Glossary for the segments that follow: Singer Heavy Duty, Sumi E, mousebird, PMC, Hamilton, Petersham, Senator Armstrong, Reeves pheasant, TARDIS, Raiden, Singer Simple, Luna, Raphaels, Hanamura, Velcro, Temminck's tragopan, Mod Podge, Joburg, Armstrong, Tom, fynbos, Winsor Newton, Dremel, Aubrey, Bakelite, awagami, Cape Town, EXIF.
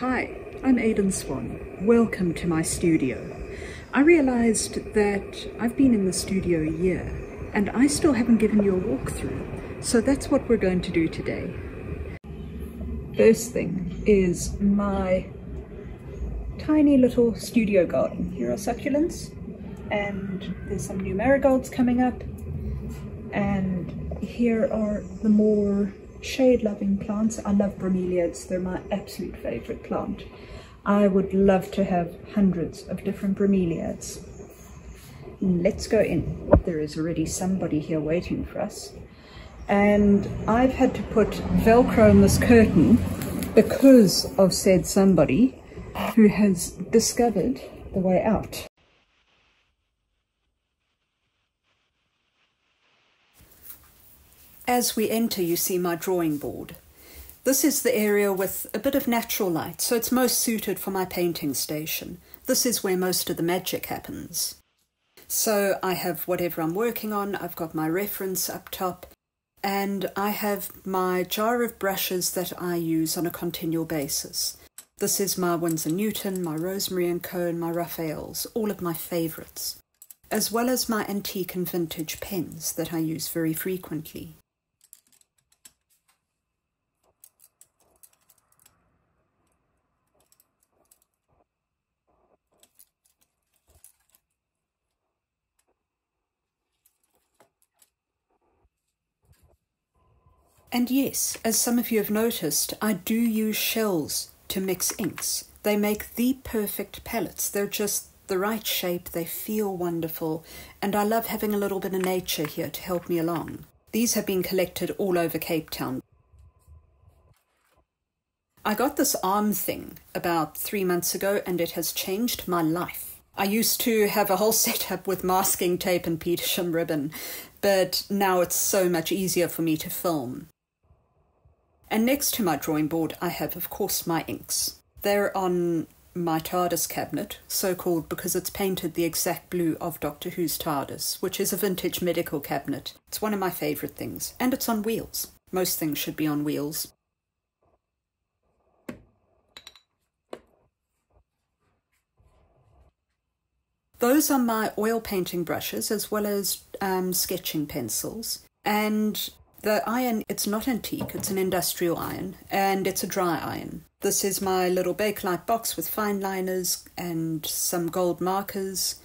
Hi, I'm Aiden Swan. Welcome to my studio. I realized that I've been in the studio a year, and I still haven't given you a walkthrough, so that's what we're going to do today. First thing is my tiny little studio garden. Here are succulents, and there's some new marigolds coming up, and here are the more shade-loving plants. I love bromeliads, they're my absolute favorite plant. I would love to have hundreds of different bromeliads. Let's go in. There is already somebody here waiting for us. And I've had to put Velcro on this curtain because of said somebody who has discovered the way out. As we enter, you see my drawing board. This is the area with a bit of natural light, so it's most suited for my painting station. This is where most of the magic happens. So I have whatever I'm working on, I've got my reference up top, and I have my jar of brushes that I use on a continual basis. This is my Winsor Newton, my Rosemary & Co, and my Raphaels, all of my favourites, as well as my antique and vintage pens that I use very frequently. And yes, as some of you have noticed, I do use shells to mix inks. They make the perfect palettes. They're just the right shape, they feel wonderful, and I love having a little bit of nature here to help me along. These have been collected all over Cape Town. I got this arm thing about 3 months ago, and it has changed my life. I used to have a whole setup with masking tape and Petersham ribbon, but now it's so much easier for me to film. And next to my drawing board, I have, of course, my inks. They're on my TARDIS cabinet, so-called because it's painted the exact blue of Doctor Who's TARDIS, which is a vintage medical cabinet. It's one of my favourite things, and it's on wheels. Most things should be on wheels. Those are my oil painting brushes, as well as sketching pencils, and the iron, it's not antique, it's an industrial iron, and it's a dry iron. This is my little Bakelite box with fine liners and some gold markers.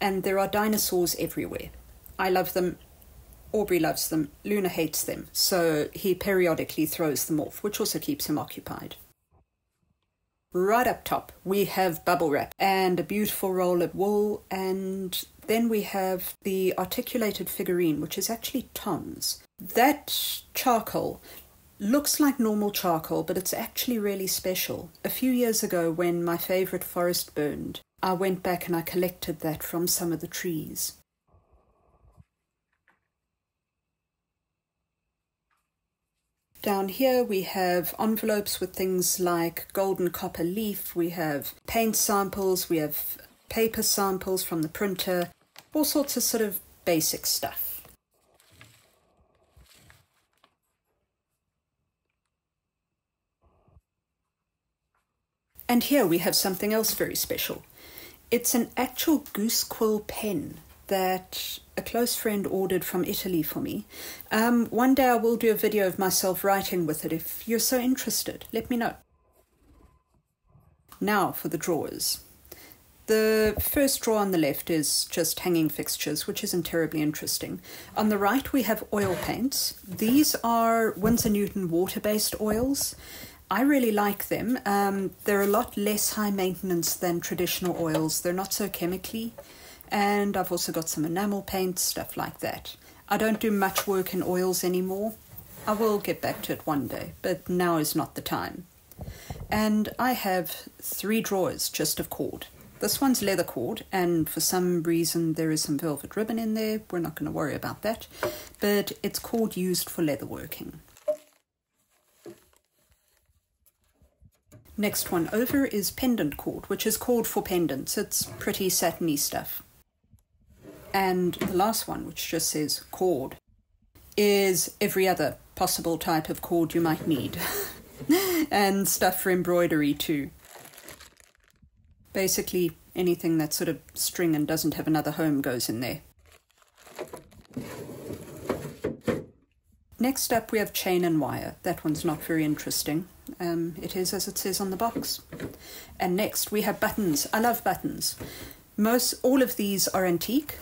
And there are dinosaurs everywhere. I love them, Aubrey loves them, Luna hates them, so he periodically throws them off, which also keeps him occupied. Right up top, we have bubble wrap and a beautiful roll of wool, and then we have the articulated figurine, which is actually Tom's. That charcoal looks like normal charcoal, but it's actually really special. A few years ago, when my favourite forest burned, I went back and I collected that from some of the trees. Down here we have envelopes with things like golden copper leaf, we have paint samples, we have paper samples from the printer, all sorts of sort of basic stuff. And here we have something else very special. It's an actual goose quill pen that a close friend ordered from Italy for me. One day I will do a video of myself writing with it. If you're so interested, let me know. Now for the drawers. The first drawer on the left is just hanging fixtures, which isn't terribly interesting. On the right, we have oil paints. These are Winsor Newton water-based oils. I really like them. They're a lot less high maintenance than traditional oils. They're not so chemically. And I've also got some enamel paint, stuff like that. I don't do much work in oils anymore. I will get back to it one day, but now is not the time. And I have three drawers just of cord. This one's leather cord, and for some reason there is some velvet ribbon in there. We're not going to worry about that, but it's cord used for leather working. Next one over is pendant cord, which is cord for pendants. It's pretty satiny stuff. And the last one, which just says cord, is every other possible type of cord you might need. And stuff for embroidery too. Basically, anything that's sort of string and doesn't have another home goes in there. Next up we have chain and wire. That one's not very interesting. It is as it says on the box. And next we have buttons. I love buttons. All of these are antique.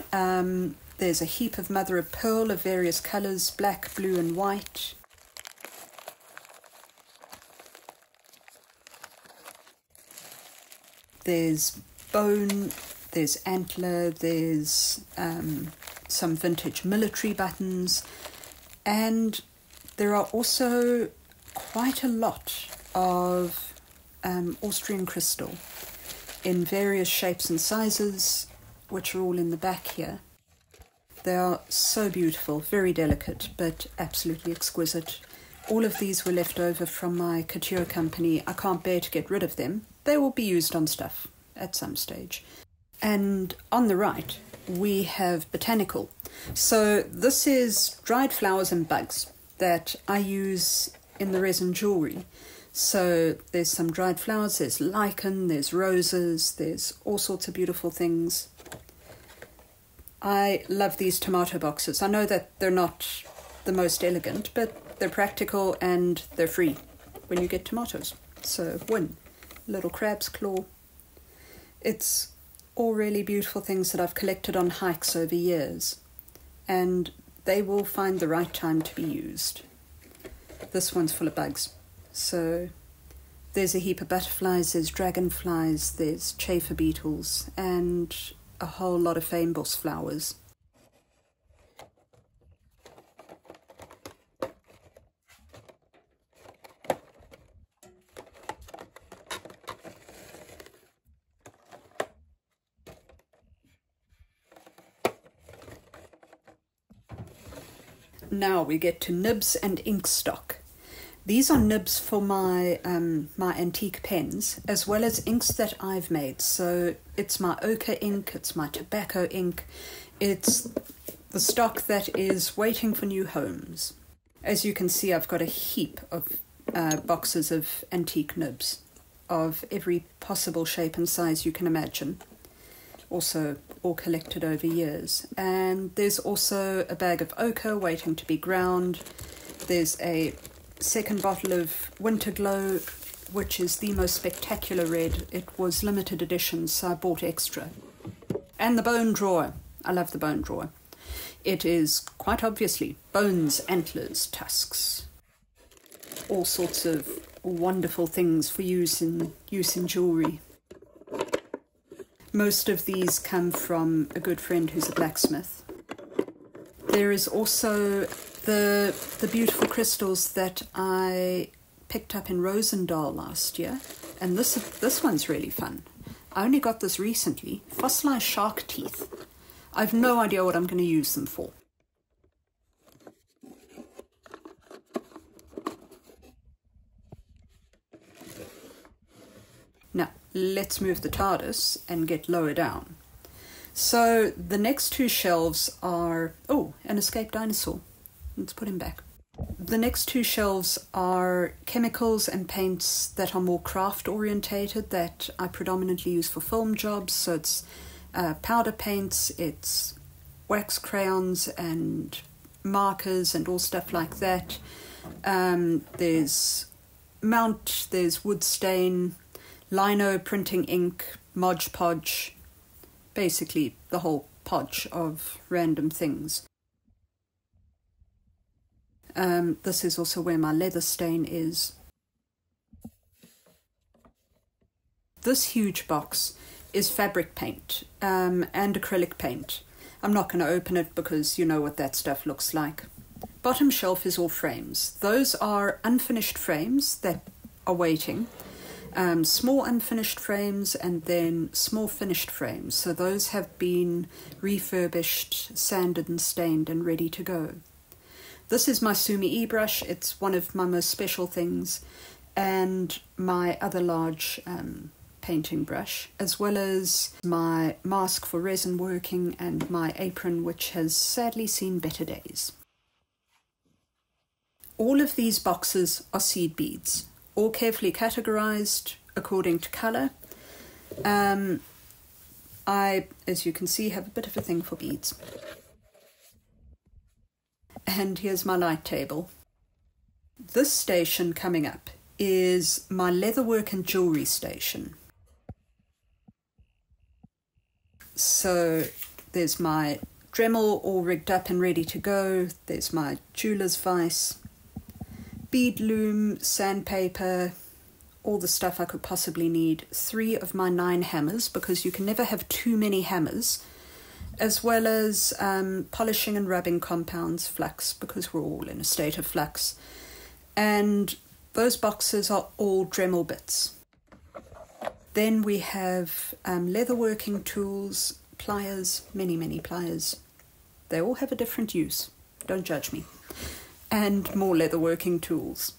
There's a heap of mother of pearl of various colours, black, blue and white. There's bone, there's antler, there's some vintage military buttons, and there are also quite a lot of Austrian crystal in various shapes and sizes, which are all in the back here. They are so beautiful, very delicate, but absolutely exquisite. All of these were left over from my couture company. I can't bear to get rid of them. They will be used on stuff at some stage. And on the right, we have botanical. So this is dried flowers and bugs that I use in the resin jewellery. So there's some dried flowers, there's lichen, there's roses, there's all sorts of beautiful things. I love these tomato boxes. I know that they're not the most elegant, but they're practical and they're free when you get tomatoes. So win. Little crab's claw. It's all really beautiful things that I've collected on hikes over years, and they will find the right time to be used. This one's full of bugs. So there's a heap of butterflies, there's dragonflies, there's chafer beetles, and a whole lot of fynbos flowers. Now we get to nibs and ink stock. These are nibs for my my antique pens, as well as inks that I've made. So it's my ochre ink, it's my tobacco ink, it's the stock that is waiting for new homes. As you can see, I've got a heap of boxes of antique nibs of every possible shape and size you can imagine. Also all collected over years. And there's also a bag of ochre waiting to be ground. There's a second bottle of Winter Glow, which is the most spectacular red. It was limited edition, so I bought extra. And the bone drawer. I love the bone drawer. It is quite obviously bones, antlers, tusks, all sorts of wonderful things for use in jewellery. Most of these come from a good friend who's a blacksmith. There is also the beautiful crystals that I picked up in Rosendal last year. And this one's really fun. I only got this recently. Fossilized shark teeth. I've no idea what I'm going to use them for. Now, let's move the TARDIS and get lower down. So the next two shelves are... Oh, an escaped dinosaur. Let's put him back. The next two shelves are chemicals and paints that are more craft-orientated, that I predominantly use for film jobs. So it's powder paints, it's wax crayons and markers and all stuff like that. There's mount, there's wood stain, lino printing ink, Mod Podge, basically the whole podge of random things. This is also where my leather stain is. This huge box is fabric paint and acrylic paint. I'm not going to open it because you know what that stuff looks like. Bottom shelf is all frames. Those are unfinished frames that are waiting. Small unfinished frames and then small finished frames. So those have been refurbished, sanded and stained and ready to go. This is my Sumi E brush. It's one of my most special things, and my other large painting brush, as well as my mask for resin working and my apron, which has sadly seen better days. All of these boxes are seed beads, all carefully categorized according to color. I, as you can see, have a bit of a thing for beads. And here's my light table. This station coming up is my leatherwork and jewelry station. So there's my Dremel all rigged up and ready to go. There's my jeweler's vice, bead loom, sandpaper, all the stuff I could possibly need. 3 of my 9 hammers, because you can never have too many hammers, as well as polishing and rubbing compounds, flux, because we're all in a state of flux. And those boxes are all Dremel bits. Then we have leatherworking tools, pliers, many, many pliers. They all have a different use, don't judge me. And more leatherworking tools.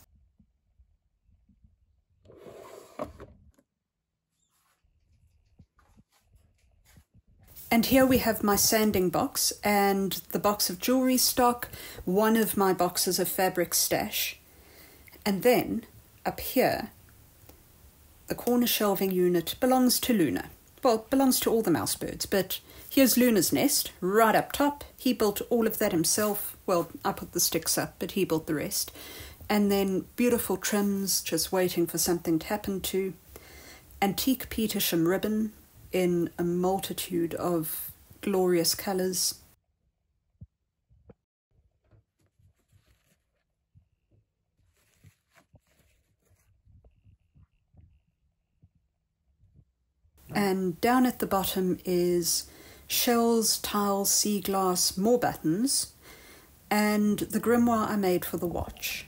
And here we have my sanding box and the box of jewellery stock, one of my boxes of fabric stash. And then, up here, the corner shelving unit belongs to Luna. Well, belongs to all the mousebirds, but here's Luna's nest, right up top. He built all of that himself. Well, I put the sticks up, but he built the rest. And then beautiful trims, just waiting for something to happen to. Antique Petersham ribbon in a multitude of glorious colours. And down at the bottom is shells, tiles, sea glass, more buttons, and the grimoire I made for the watch.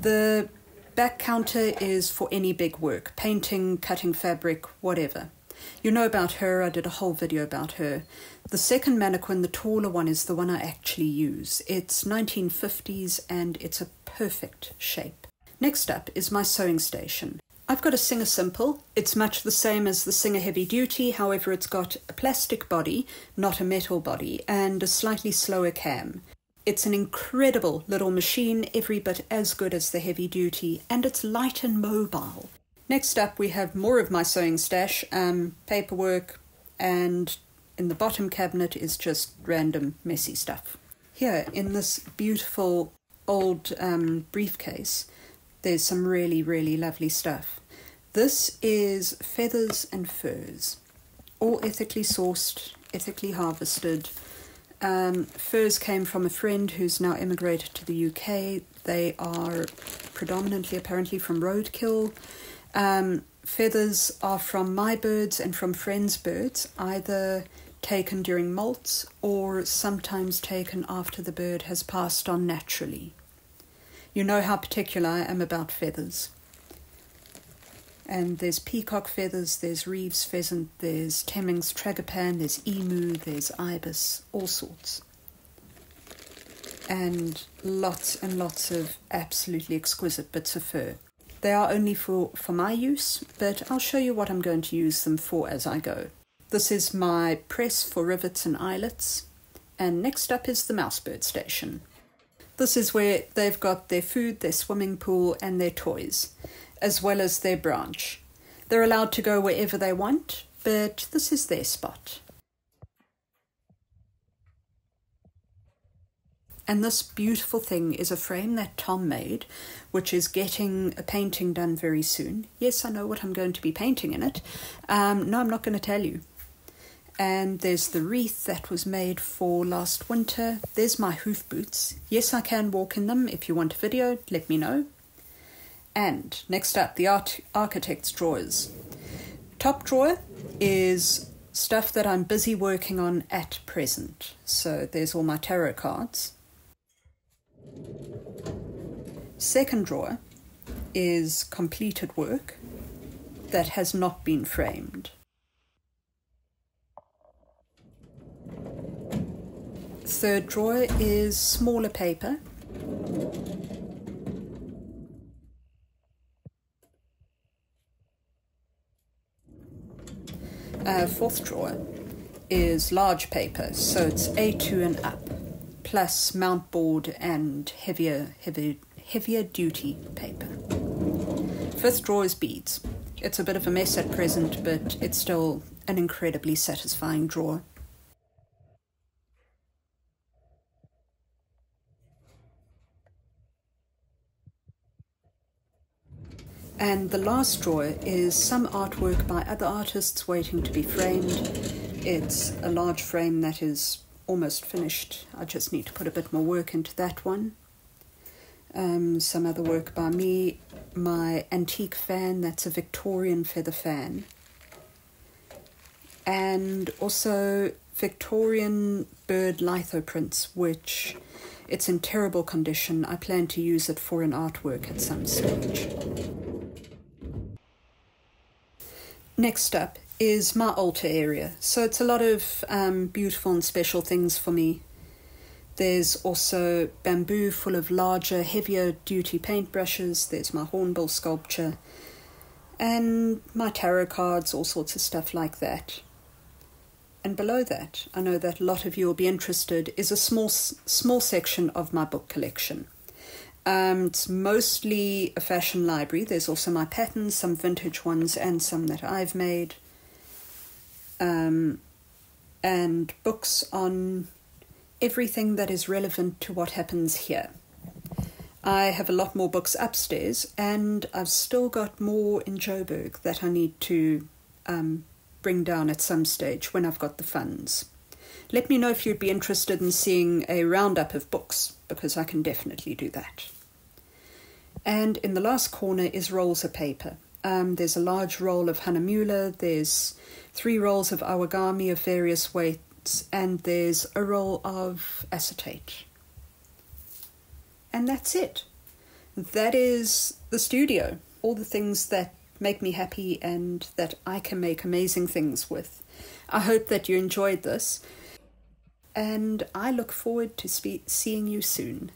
The back counter is for any big work, painting, cutting fabric, whatever. You know about her, I did a whole video about her. The second mannequin, the taller one, is the one I actually use. It's 1950s and it's a perfect shape. Next up is my sewing station. I've got a Singer Simple. It's much the same as the Singer Heavy Duty, however it's got a plastic body, not a metal body, and a slightly slower cam. It's an incredible little machine, every bit as good as the Heavy Duty, and it's light and mobile. Next up we have more of my sewing stash, paperwork, and in the bottom cabinet is just random messy stuff. Here in this beautiful old briefcase there's some really, really lovely stuff. This is feathers and furs, all ethically sourced, ethically harvested. Furs came from a friend who's now emigrated to the UK. They are predominantly apparently from roadkill. Feathers are from my birds and from friends' birds, either taken during molts or sometimes taken after the bird has passed on naturally. You know how particular I am about feathers. And there's peacock feathers, there's Reeves pheasant, there's Temminck's tragopan, there's emu, there's ibis, all sorts. And lots of absolutely exquisite bits of fur. They are only for my use, but I'll show you what I'm going to use them for as I go. This is my press for rivets and eyelets. And next up is the mousebird station. This is where they've got their food, their swimming pool, and their toys, as well as their branch. They're allowed to go wherever they want, but this is their spot. And this beautiful thing is a frame that Tom made, which is getting a painting done very soon. Yes, I know what I'm going to be painting in it. No, I'm not going to tell you. And there's the wreath that was made for last winter. There's my hoof boots. Yes, I can walk in them. If you want a video, let me know. And next up, the architect's drawers. Top drawer is stuff that I'm busy working on at present. So there's all my tarot cards. Second drawer is completed work that has not been framed. Third drawer is smaller paper. Fourth drawer is large paper, so it's A2 and up. plus mountboard and heavier duty paper. Fifth drawer is beads. It's a bit of a mess at present, but it's still an incredibly satisfying drawer. And the last drawer is some artwork by other artists waiting to be framed. It's a large frame that is almost finished. I just need to put a bit more work into that one. Some other work by me. My antique fan, that's a Victorian feather fan. And also Victorian bird lithoprints, which it's in terrible condition. I plan to use it for an artwork at some stage. Next up is my altar area. So it's a lot of beautiful and special things for me. There's also bamboo full of larger, heavier duty paintbrushes. There's my hornbill sculpture and my tarot cards, all sorts of stuff like that. And below that, I know that a lot of you will be interested, is a small section of my book collection. It's mostly a fashion library. There's also my patterns, some vintage ones and some that I've made. And books on everything that is relevant to what happens here. I have a lot more books upstairs and I've still got more in Joburg that I need to bring down at some stage when I've got the funds. Let me know if you'd be interested in seeing a roundup of books, because I can definitely do that. And in the last corner is rolls of paper. There's a large roll of Hanamura, there's 3 rolls of awagami of various weights, and there's a roll of acetate. And that's it. That is the studio. All the things that make me happy and that I can make amazing things with. I hope that you enjoyed this. And I look forward to seeing you soon.